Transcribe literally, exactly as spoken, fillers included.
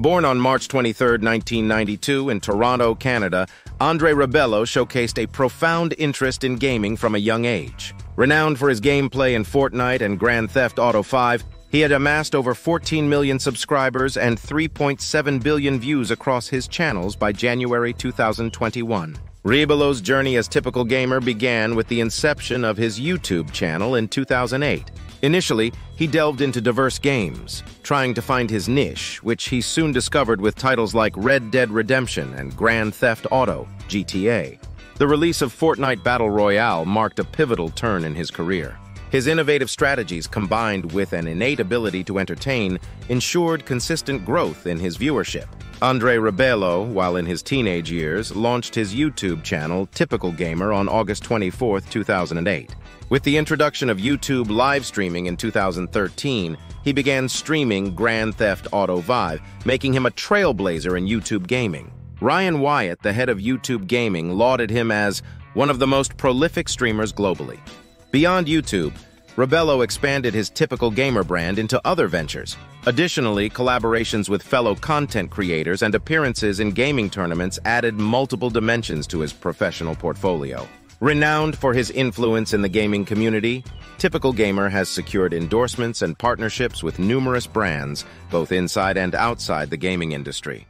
Born on March twenty-third, nineteen ninety-two, in Toronto, Canada, Andre Rebelo showcased a profound interest in gaming from a young age. Renowned for his gameplay in Fortnite and Grand Theft Auto five, he had amassed over fourteen million subscribers and three point seven billion views across his channels by January two thousand twenty-one. Rebelo's journey as Typical Gamer began with the inception of his YouTube channel in two thousand eight. Initially, he delved into diverse games, trying to find his niche, which he soon discovered with titles like Red Dead Redemption and Grand Theft Auto, G T A. The release of Fortnite Battle Royale marked a pivotal turn in his career. His innovative strategies, combined with an innate ability to entertain, ensured consistent growth in his viewership. Andre Rebelo, while in his teenage years, launched his YouTube channel, Typical Gamer, on August twenty-fourth, two thousand eight. With the introduction of YouTube live streaming in two thousand thirteen, he began streaming Grand Theft Auto V, making him a trailblazer in YouTube gaming. Ryan Wyatt, the head of YouTube gaming, lauded him as one of the most prolific streamers globally. Beyond YouTube, Rebelo expanded his Typical Gamer brand into other ventures. Additionally, collaborations with fellow content creators and appearances in gaming tournaments added multiple dimensions to his professional portfolio. Renowned for his influence in the gaming community, Typical Gamer has secured endorsements and partnerships with numerous brands, both inside and outside the gaming industry.